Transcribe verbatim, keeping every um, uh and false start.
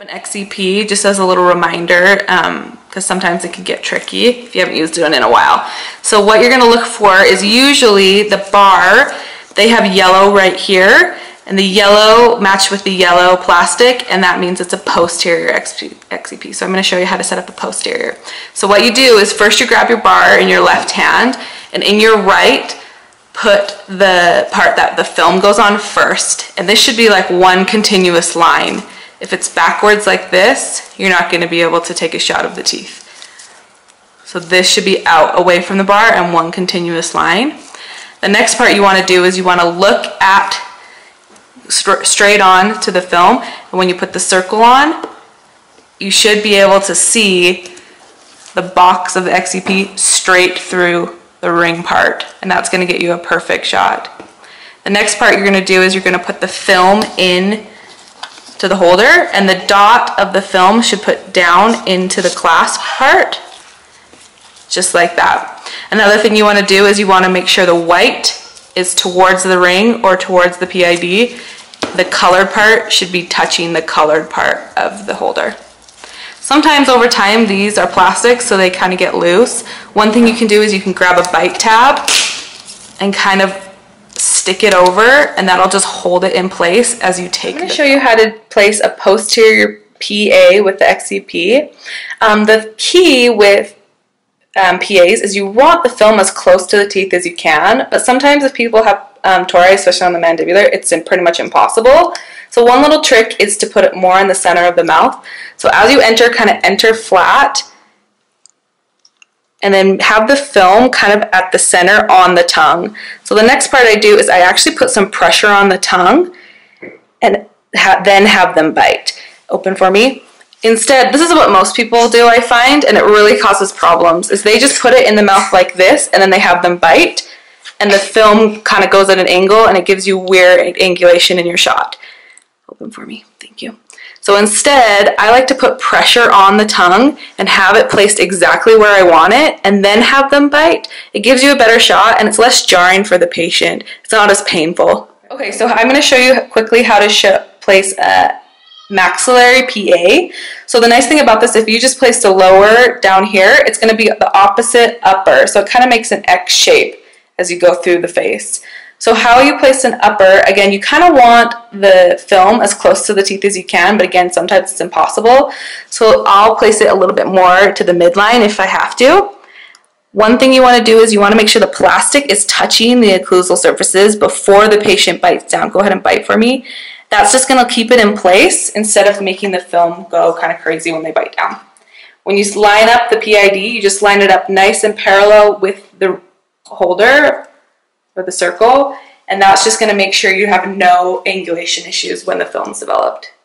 an X C P just as a little reminder, because um, sometimes it can get tricky if you haven't used it in a while. So what you're going to look for is usually the bar, they have yellow right here, and the yellow matched with the yellow plastic, and that means it's a posterior X C P. So I'm going to show you how to set up a posterior. So what you do is first you grab your bar in your left hand, and in your right put the part that the film goes on first, and this should be like one continuous line. If it's backwards like this, you're not going to be able to take a shot of the teeth. So this should be out away from the bar and one continuous line. The next part you want to do is you want to look at st straight on to the film, and when you put the circle on, you should be able to see the box of the X C P straight through the ring part, and that's going to get you a perfect shot. The next part you're going to do is you're going to put the film in to the holder, and the dot of the film should put down into the clasp part, just like that. Another thing you want to do is you want to make sure the white is towards the ring or towards the P I D. The colored part should be touching the colored part of the holder. Sometimes over time these are plastic, so they kind of get loose. One thing you can do is you can grab a bite tab and kind of stick it over, and that'll just hold it in place as you take it. I'm going to show you how to place a posterior P A with the X C P. Um, the key with um, P As is you want the film as close to the teeth as you can, but sometimes if people have um, tori, especially on the mandibular, it's in pretty much impossible. So one little trick is to put it more in the center of the mouth. So as you enter, kind of enter flat, and then have the film kind of at the center on the tongue. So the next part I do is I actually put some pressure on the tongue and ha then have them bite. Open for me. Instead, this is what most people do, I find, and it really causes problems, is they just put it in the mouth like this, and then they have them bite, and the film kind of goes at an angle, and it gives you weird angulation in your shot. Open for me, thank you. So instead, I like to put pressure on the tongue and have it placed exactly where I want it, and then have them bite. It gives you a better shot, and it's less jarring for the patient. It's not as painful. Okay, so I'm going to show you quickly how to show, place a maxillary P A. So the nice thing about this, if you just place the lower down here, it's going to be the opposite upper. So it kind of makes an X shape as you go through the face. So how you place an upper, again, you kind of want the film as close to the teeth as you can, but again, sometimes it's impossible. So I'll place it a little bit more to the midline if I have to. One thing you want to do is you want to make sure the plastic is touching the occlusal surfaces before the patient bites down. Go ahead and bite for me. That's just going to keep it in place instead of making the film go kind of crazy when they bite down. When you line up the P I D, you just line it up nice and parallel with the holder, the circle, and that's just going to make sure you have no angulation issues when the film's developed.